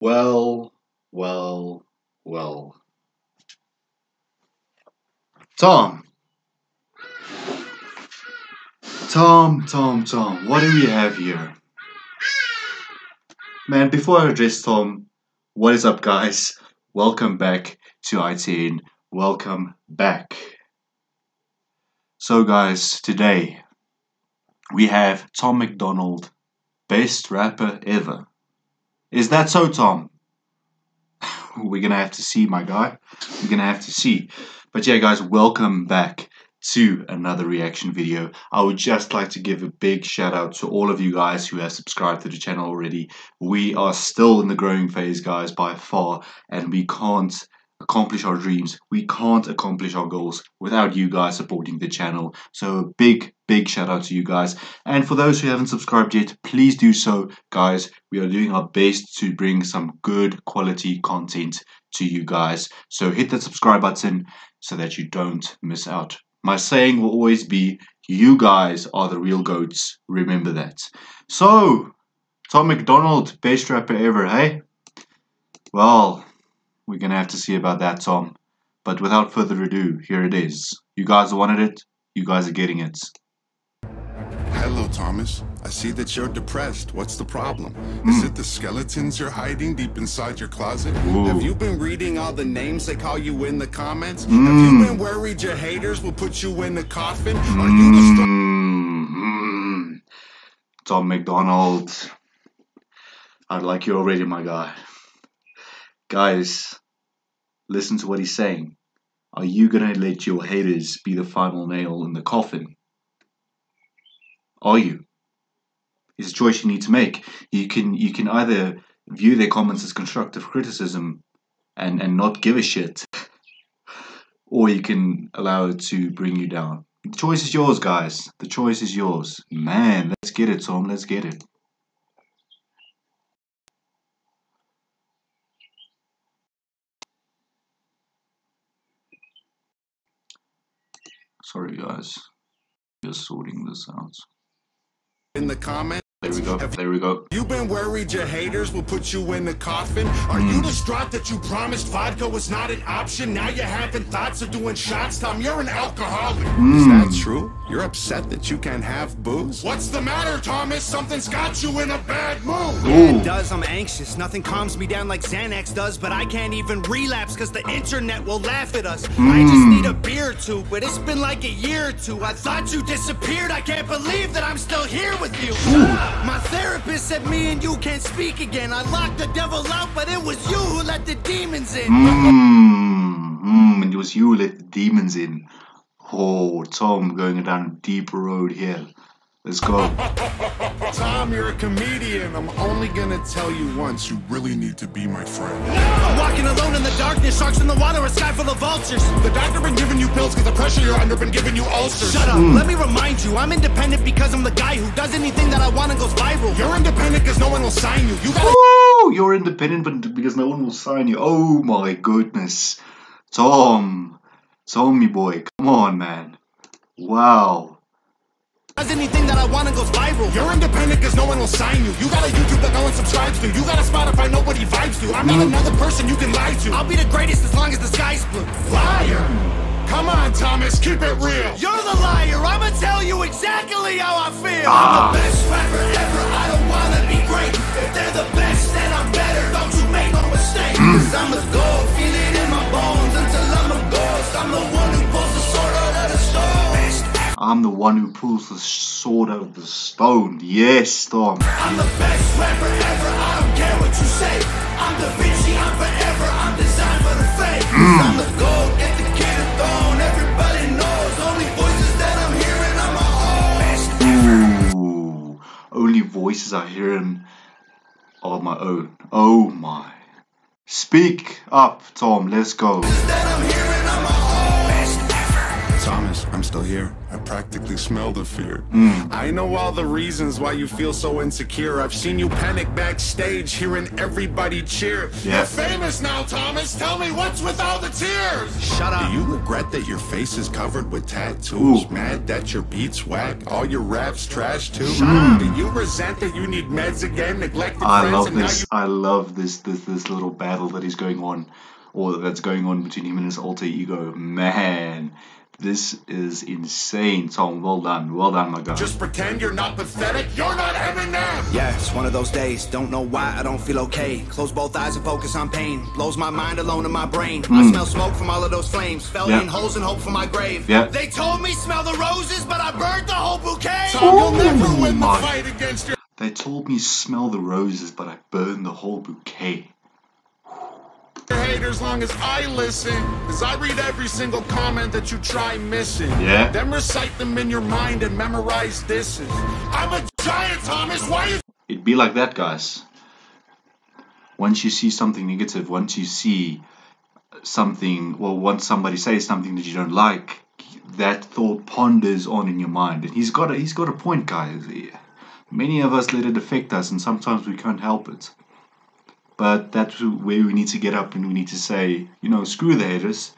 Well. Tom, what do we have here? Man, before I address Tom, what is up, guys? Welcome back to ITN. Welcome back. So, guys, today we have Tom MacDonald, Best Rapper Ever. Is that so, Tom? We're gonna have to see, my guy. We're gonna have to see. But yeah, guys, welcome back to another reaction video. I would just like to give a big shout out to all of you guys who have subscribed to the channel already. We are still in the growing phase, guys, by far, and we can't accomplish our dreams. We can't accomplish our goals without you guys supporting the channel. So a big shout out to you guys. And for those who haven't subscribed yet, please do so, guys. We are doing our best to bring some good quality content to you guys. So hit that subscribe button so that you don't miss out. My saying will always be, you guys are the real goats. Remember that. So, Tom MacDonald, Best Rapper Ever, hey? Well, we're going to have to see about that, Tom. But without further ado, here it is. You guys wanted it. You guys are getting it. Hello, Thomas. I see that you're depressed. What's the problem? Is it the skeletons you're hiding deep inside your closet? Ooh. Have you been reading all the names they call you in the comments? Have you been worried your haters will put you in the coffin? Are you the Tom MacDonald, I'd like you already, my guy. Guys, listen to what he's saying. Are you going to let your haters be the final nail in the coffin? Are you? It's a choice you need to make. You can either view their comments as constructive criticism and not give a shit, or you can allow it to bring you down. The choice is yours, guys. The choice is yours. Man, let's get it, Tom. Let's get it. Sorry, guys. Just sorting this out. In the comments. There we go. You've been worried your haters will put you in the coffin? Are you distraught that you promised vodka was not an option? Now you're having thoughts of doing shots, Tom. You're an alcoholic. Is that true? You're upset that you can't have booze? What's the matter, Thomas? Something's got you in a bad mood. Yeah, it does. I'm anxious. Nothing calms me down like Xanax does, but I can't even relapse because the internet will laugh at us. I just need a beer or two, but it's been like a year or two. I thought you disappeared. I can't believe that I'm still here with you. My therapist said me and you can't speak again. I locked the devil out, but it was you who let the demons in. It was you who let the demons in. Oh, Tom going down a deep road here. Let's go. Tom, you're a comedian. I'm only gonna tell you once, you really need to be my friend. No! Walking alone in the darkness, sharks in the water, a sky full of vultures. The doctor been giving you pills because the pressure you're under been giving you ulcers. Shut up, let me remind you, I'm independent because I'm the guy who does anything that I want and goes viral. You're independent because no one will sign you. You gotta... Ooh, you're independent but because no one will sign you. Oh my goodness. Tom, me boy, come on, man. Wow. Does anything that I want and goes viral. You're independent because no one will sign you. You got a YouTube that no one subscribes to. You got a Spotify nobody vibes to. I'm not another person you can lie to. I'll be the greatest as long as the sky's blue. Liar! Come on, Thomas, keep it real. You're the liar. I'ma tell you exactly how I feel. I'm the best rapper ever. I don't wanna be great. If they're the best, then I'm better. Don't you make no mistake. Cause I'm a gold. Feel it in my bones until I'm a ghost. I'm the one who pulls the sword out of the stone. I'm the one who pulls the sword out of the stone. Yes, Tom. I'm the best rapper ever. I don't care what you say. I'm Da Vinci. I'm forever. I'm designed for the fame. I'm the gold. Get the cannon thrown. Everybody knows. Only voices that I'm hearing on my own. Best ever. Only voices I hear are my own. Oh my. Speak up, Tom. Let's go. Best ever. Thomas, I'm still here. I practically smell the fear. I know all the reasons why you feel so insecure. I've seen you panic backstage, hearing everybody cheer. Yes. You're famous now, Thomas. Tell me what's with all the tears. Shut up. Do you regret that your face is covered with tattoos? Ooh. Mad that your beats whack, all your raps trash too? Shut up. Do you resent that you need meds again, neglected friends? Love this. I love this little battle that is going on, or that's going on between him and his alter ego. Man, this is insane, Tom. Well done, my guy. Just pretend you're not pathetic. You're not Eminem. Yeah, it's one of those days. Don't know why I don't feel okay. Close both eyes and focus on pain. Blows my mind alone in my brain. I smell smoke from all of those flames. Fell in holes and hope for my grave. They told me smell the roses, but I burned the whole bouquet. Tom, you'll never win the fight against your... They told me smell the roses, but I burned the whole bouquet. Haters, long as I listen, as I read every single comment that you try missing. Yeah. Then recite them in your mind and memorize this. I'm a giant, Thomas. Why is it be like that, guys? Once you see something negative, once you see something, well, once somebody says something that you don't like, that thought ponders on in your mind. And he's got a point, guys. Many of us let it affect us, and sometimes we can't help it. But that's where we need to get up and we need to say, you know, screw the haters.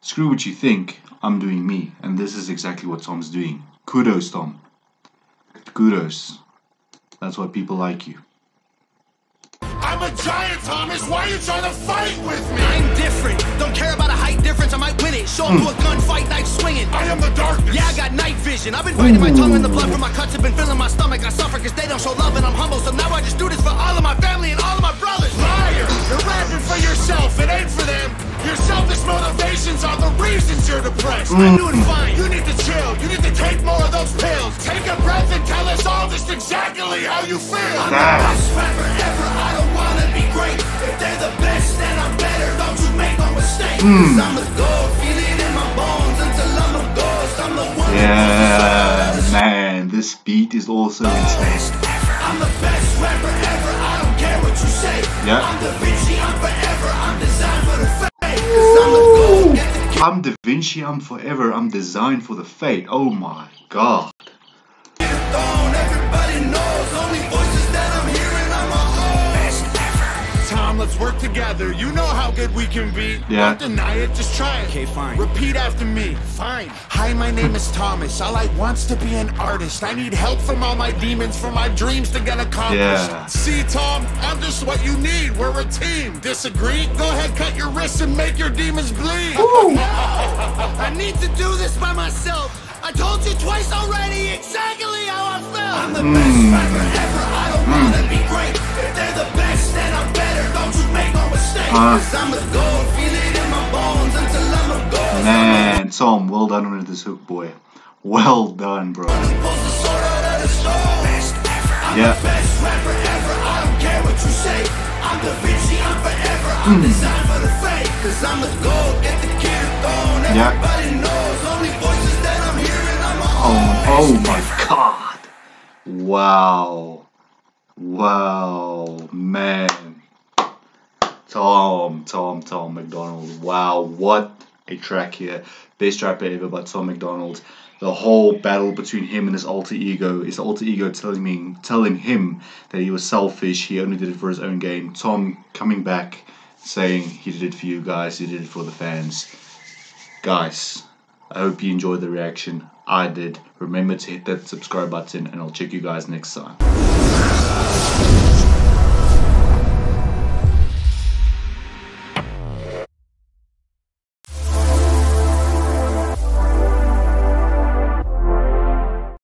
Screw what you think. I'm doing me. And this is exactly what Tom's doing. Kudos, Tom. Kudos. That's why people like you. I'm a giant, Thomas. Why are you trying to fight with me? I'm different. Don't care about a height difference. I might win it. Show up to a gunfight, knife swinging. I am the darkness. Yeah, I got night vision. I've been biting my tongue in the blood from my cuts. I've been filling my stomach. I suffer because they don't show love and I'm humble. So now I just do this for all of my family and all of my brothers. Liar. You're rapping for yourself. It ain't for them. Your selfish motivations are the reasons you're depressed. I'm doing fine. You need to chill. You need to take more of those pills. Take a breath and tell us all just exactly how you feel. I'm the best rapper ever. I don't want to be great. If they're the best, then I'm better. Don't you make no mistake. I'm a god. Feel it in my bones until I'm a god. I'm the one. Yeah, man. This beat is also insane. I'm the best rapper ever. I don't care what you say. I'm Da Vinci. I'm forever. I'm designed for the fame. I'm Da Vinci, I'm forever, I'm designed for the fate. Oh my god. Tom, let's work together. You know how good we can be. Don't deny it, just try it. Okay, fine. Repeat after me. Fine. Hi, my name is Thomas. All I want's to be an artist. I need help from all my demons for my dreams to get accomplished. See, Tom, I'm just what you need. We're a team. Disagree? Go ahead, cut your wrists and make your demons bleed. No! I need to do this by myself. I told you twice already exactly how I felt. I'm the best rapper ever. I don't want to be great. If they're the best, then I'm better. Don't you make no mistake. I'm a god. Feel it in my bones until I'm a god. Man, Tom, well done with this hook, boy. Well done, bro. I'm the best rapper ever. I don't care what you say. I'm Da Vinci. I'm forever. I'm designed for the fate. Cause I'm a god. Get the gear thrown. Everybody knows. Only voices that I'm hearing are my own. Oh my god. Wow, wow, man, Tom MacDonald, wow, what a track here. Best Rapper Ever by Tom MacDonald. The whole battle between him and his alter ego. His alter ego telling him that he was selfish, he only did it for his own game. Tom coming back saying he did it for you guys, he did it for the fans. Guys, I hope you enjoyed the reaction. I did. Remember to hit that subscribe button and I'll check you guys next time.